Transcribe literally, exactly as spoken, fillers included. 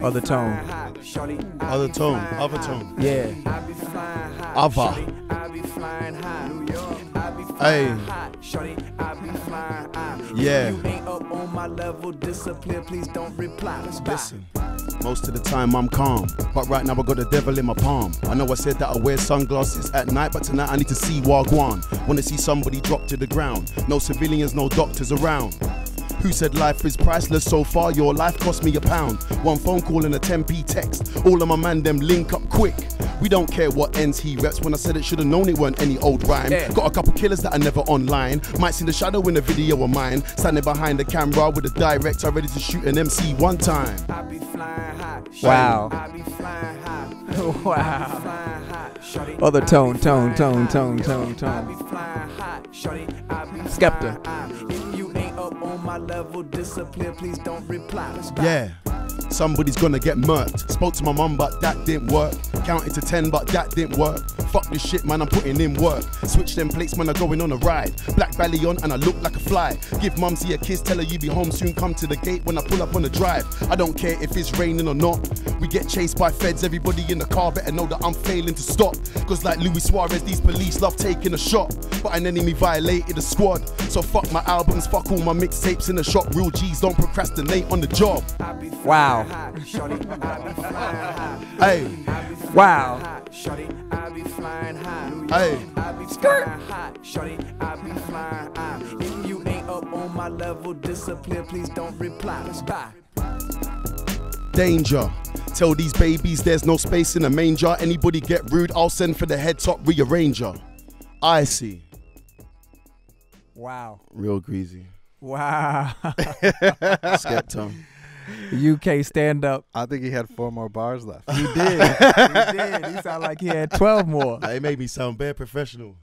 OTHERtone. OTHERtone. OTHERtone. Yeah. Ava. Hey. Yeah. You ain't up on my level, disappear, please don't reply. Listen. Most of the time I'm calm, but right now I got the devil in my palm. I know I said that I wear sunglasses at night, but tonight I need to see Wagwan. Wanna see somebody drop to the ground. No civilians, no doctors around. Who said life is priceless? So far your life cost me a pound. One phone call and a ten p text. All of my man them link up quick. We don't care what ends he reps. When I said it, should have known it weren't any old rhyme. Yeah. Got a couple killers that are never online. Might see the shadow in a video of mine. Standing behind the camera with a director ready to shoot an M C one time. I be flying high. Wow. I be flying high. Wow. OTHERtone, tone, tone, tone, tone, tone. Skepta. On my level, disappear, please don't reply. Yeah, somebody's gonna get murked. Spoke to my mum, but that didn't work. Counted to ten, but that didn't work. Fuck this shit, man, I'm putting in work. Switch them plates, man, I'm going on a ride. Black belly on and I look like a fly. Give mumsy a kiss, tell her you be home soon. Come to the gate when I pull up on the drive. I don't care if it's raining or not. We get chased by feds, everybody in the car better know that I'm failing to stop. Cause like Luis Suarez, these police love taking a shot. But an enemy violated a squad. So fuck my albums, fuck all my mixtapes in the shop. Real G's don't procrastinate on the job. Wow. Hey. Wow. Hey. Skirt. If you ain't up on my level, disappear, please don't reply. Danger. Tell these babies there's no space in a manger. Anybody get rude, I'll send for the head top rearranger. I see. Wow. Real greasy. Wow. Skepta. U K stand-up. I think he had four more bars left. He did. He did. He sounded like he had twelve more. It made me sound bad professional.